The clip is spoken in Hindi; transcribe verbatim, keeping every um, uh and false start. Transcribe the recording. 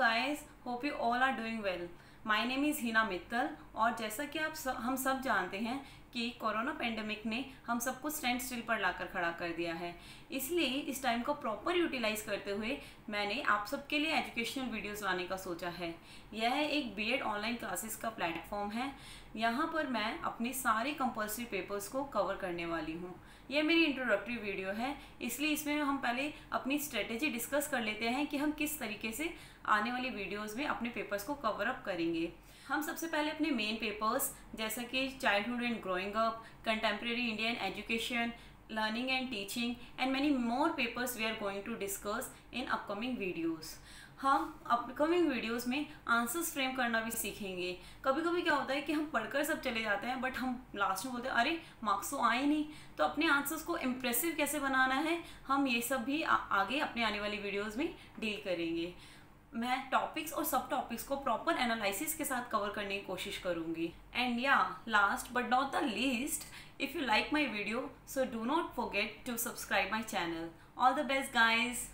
guys, hope you all are doing well. My name is हीना मित्तल और जैसा कि आप सब, हम सब जानते हैं कि कोरोना पेंडेमिक ने हम सबको स्टैंड स्टिल पर लाकर खड़ा कर दिया है, इसलिए इस टाइम को प्रॉपर यूटिलाइज़ करते हुए मैंने आप सबके लिए एजुकेशनल वीडियोस लाने का सोचा है। यह एक बीएड ऑनलाइन क्लासेस का प्लेटफॉर्म है। यहाँ पर मैं अपने सारे कंपल्सरी पेपर्स को कवर करने वाली हूँ। यह मेरी इंट्रोडक्टरी वीडियो है, इसलिए इसमें हम पहले अपनी स्ट्रेटेजी डिस्कस कर लेते हैं कि हम किस तरीके से आने वाली वीडियोस में अपने पेपर्स को कवर अप करेंगे। हम सबसे पहले अपने मेन पेपर्स जैसे कि childhood and growing up, contemporary Indian education, learning and teaching and many more papers we are going to discuss in upcoming videos. हम अपकमिंग वीडियोस में आंसर्स फ्रेम करना भी सीखेंगे। कभी कभी क्या होता है कि हम पढ़कर सब चले जाते हैं बट हम लास्ट में बोलते हैं अरे मार्क्स तो आए नहीं, तो अपने आंसर्स को इम्प्रेसिव कैसे बनाना है हम ये सब भी आ, आगे अपने आने वाली वीडियोस में डील करेंगे। मैं टॉपिक्स और सब टॉपिक्स को प्रॉपर एनालिसिस के साथ कवर करने की कोशिश करूँगी। एंड या last but not the least, if you like my video so do not forget to subscribe my channel. All the best guys.